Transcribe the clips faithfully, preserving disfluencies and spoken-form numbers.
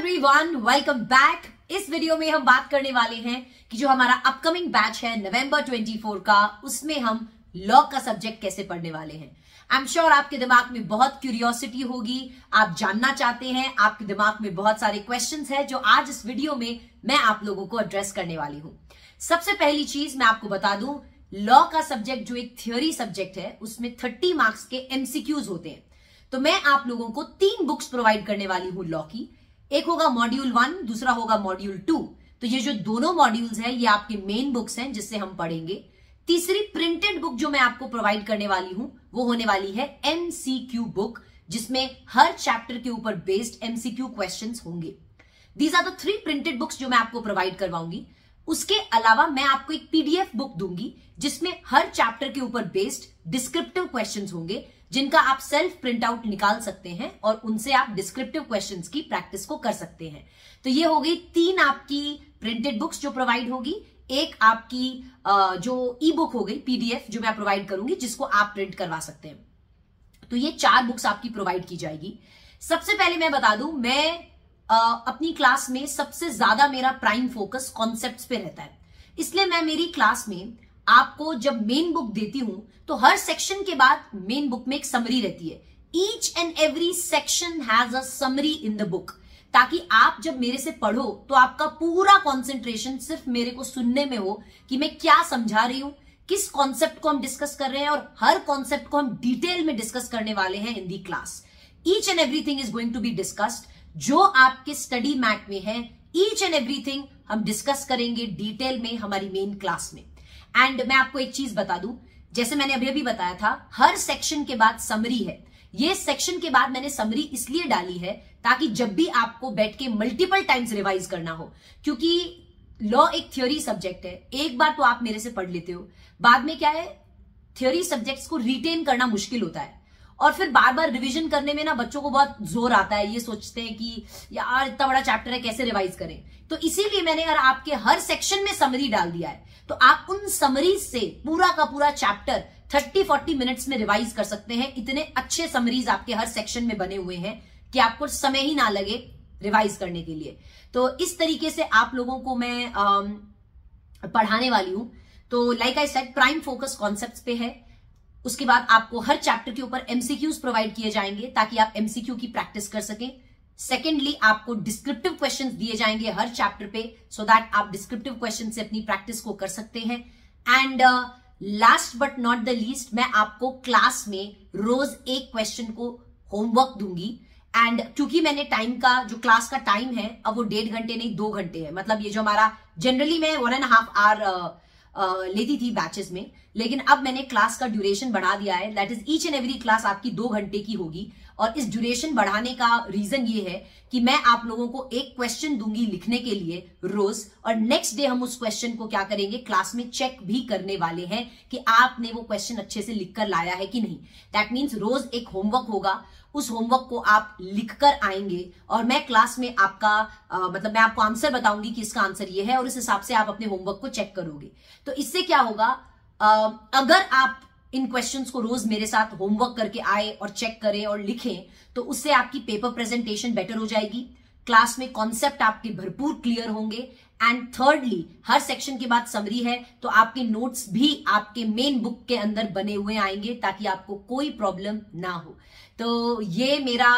Everyone, welcome back. इस video में हम बात करने वाले हैं कि जो हमारा अपकमिंग बैच है नवंबर चौबीस का, उसमें हम लॉ का सब्जेक्ट कैसे पढ़ने वाले हैं। आई एम श्योर आपके दिमाग में बहुत क्यूरियोसिटी होगी, आप जानना चाहते हैं, आपके दिमाग में बहुत सारे क्वेश्चंस हैं जो आज इस वीडियो में मैं आप लोगों को एड्रेस करने वाली हूँ। सबसे पहली चीज मैं आपको बता दूं, लॉ का सब्जेक्ट जो एक थ्योरी सब्जेक्ट है उसमें थर्टी मार्क्स के एमसीक्यूज होते हैं। तो मैं आप लोगों को तीन बुक्स प्रोवाइड करने वाली हूं लॉ की। एक होगा मॉड्यूल वन, दूसरा होगा मॉड्यूल टू। तो ये जो दोनों मॉड्यूल्स हैं ये आपके मेन बुक्स हैं जिससे हम पढ़ेंगे। तीसरी प्रिंटेड बुक जो मैं आपको प्रोवाइड करने वाली हूं वो होने वाली है एमसीक्यू बुक, जिसमें हर चैप्टर के ऊपर बेस्ड एमसीक्यू क्वेश्चंस होंगे। These are the three printed books जो मैं आपको प्रोवाइड करवाऊंगी। उसके अलावा मैं आपको एक पीडीएफ बुक दूंगी जिसमें हर चैप्टर के ऊपर बेस्ड डिस्क्रिप्टिव क्वेश्चंस होंगे, जिनका आप सेल्फ प्रिंट आउट निकाल सकते हैं और उनसे आप डिस्क्रिप्टिव क्वेश्चंस की प्रैक्टिस को कर सकते हैं। तो ये हो गई तीन आपकी प्रिंटेड बुक्स जो प्रोवाइड होगी। एक आपकी जो ई बुक हो गई पीडीएफ जो मैं प्रोवाइड करूंगी, जिसको आप प्रिंट करवा सकते हैं। तो ये चार बुक्स आपकी प्रोवाइड की जाएगी। सबसे पहले मैं बता दूं, मैं अपनी क्लास में सबसे ज्यादा मेरा प्राइम फोकस कॉन्सेप्ट्स पे रहता है, इसलिए मैं मेरी क्लास में आपको जब मेन बुक देती हूं तो हर सेक्शन के बाद मेन बुक में एक समरी रहती है। Each and every section has a summary in the book, ताकि आप जब मेरे से पढ़ो तो आपका पूरा कंसंट्रेशन सिर्फ मेरे को सुनने में हो कि मैं क्या समझा रही हूं, किस कॉन्सेप्ट को हम डिस्कस कर रहे हैं, और हर कॉन्सेप्ट को हम डिटेल में डिस्कस करने वाले हैं in the class. Each and everything is going to be discussed, जो आपके स्टडी मैट में है ईच एंड एवरीथिंग हम डिस्कस करेंगे डिटेल में हमारी मेन क्लास में। एंड मैं आपको एक चीज बता दूं, जैसे मैंने अभी अभी बताया था, हर सेक्शन के बाद समरी है। ये सेक्शन के बाद मैंने समरी इसलिए डाली है ताकि जब भी आपको बैठ के मल्टीपल टाइम्स रिवाइज करना हो, क्योंकि लॉ एक थ्योरी सब्जेक्ट है। एक बार तो आप मेरे से पढ़ लेते हो, बाद में क्या है थ्योरी सब्जेक्ट्स को रिटेन करना मुश्किल होता है, और फिर बार बार रिवीजन करने में ना बच्चों को बहुत जोर आता है। ये सोचते हैं कि यार इतना बड़ा चैप्टर है कैसे रिवाइज करें। तो इसीलिए मैंने यार आपके हर सेक्शन में समरी डाल दिया है, तो आप उन समरी से पूरा का पूरा चैप्टर तीस चालीस मिनट्स में रिवाइज कर सकते हैं। इतने अच्छे समरीज आपके हर सेक्शन में बने हुए हैं कि आपको समय ही ना लगे रिवाइज करने के लिए। तो इस तरीके से आप लोगों को मैं आम, पढ़ाने वाली हूं। तो like I said, prime focus concepts पे है। उसके बाद आपको हर चैप्टर के ऊपर एमसीक्यूज प्रोवाइड किए जाएंगे ताकि आप एमसीक्यू की प्रैक्टिस कर सकें। सेकेंडली, आपको डिस्क्रिप्टिव क्वेश्चंस दिए जाएंगे हर चैप्टर पे, सो so दैट आप डिस्क्रिप्टिव क्वेश्चन से अपनी प्रैक्टिस को कर सकते हैं। And last but not the least, मैं आपको क्लास में रोज एक क्वेश्चन को होमवर्क दूंगी। एंड क्योंकि मैंने टाइम का जो क्लास का टाइम है अब वो डेढ़ घंटे नहीं दो घंटे है, मतलब ये जो हमारा जनरली मैं वन एंड हाफ आवर लेती थी बैचेस में, लेकिन अब मैंने क्लास का ड्यूरेशन बढ़ा दिया है। That is each and every class आपकी दो घंटे की होगी, और इस ड्यूरेशन बढ़ाने का रीजन ये है कि मैं आप लोगों को एक क्वेश्चन दूंगी लिखने के लिए रोज, और नेक्स्ट डे हम उस क्वेश्चन को क्या करेंगे क्लास में चेक भी करने वाले हैं कि आपने वो क्वेश्चन अच्छे से लिखकर लाया है कि नहीं। दैट मीन्स रोज एक होमवर्क होगा, उस होमवर्क को आप लिखकर आएंगे और मैं क्लास में आपका आ, मतलब मैं आपको आंसर बताऊंगी कि इसका आंसर ये है, और इस हिसाब से आप अपने होमवर्क को चेक करोगे। तो इससे क्या होगा, आ, अगर आप इन क्वेश्चंस को रोज मेरे साथ होमवर्क करके आए और चेक करें और लिखें, तो उससे आपकी पेपर प्रेजेंटेशन बेटर हो जाएगी, क्लास में कॉन्सेप्ट आपके भरपूर क्लियर होंगे। एंड थर्डली, हर सेक्शन के बाद समरी है, तो आपके नोट्स भी आपके मेन बुक के अंदर बने हुए आएंगे ताकि आपको कोई प्रॉब्लम ना हो। तो ये मेरा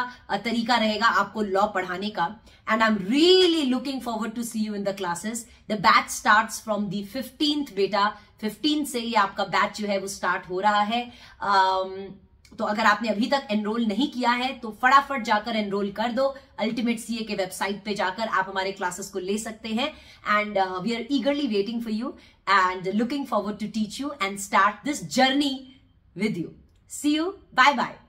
तरीका रहेगा आपको लॉ पढ़ाने का। And I am really looking forward to see you in the classes. The batch starts from the fifteenth बेटा, फिफ्टींथ से ये आपका बैच जो है वो स्टार्ट हो रहा है। um, तो अगर आपने अभी तक एनरोल नहीं किया है तो फटाफट जाकर एनरोल कर दो। अल्टीमेट सीए के वेबसाइट पे जाकर आप हमारे क्लासेस को ले सकते हैं। And we are eagerly waiting for you and looking forward to teach you and start this journey with you. See you, bye bye.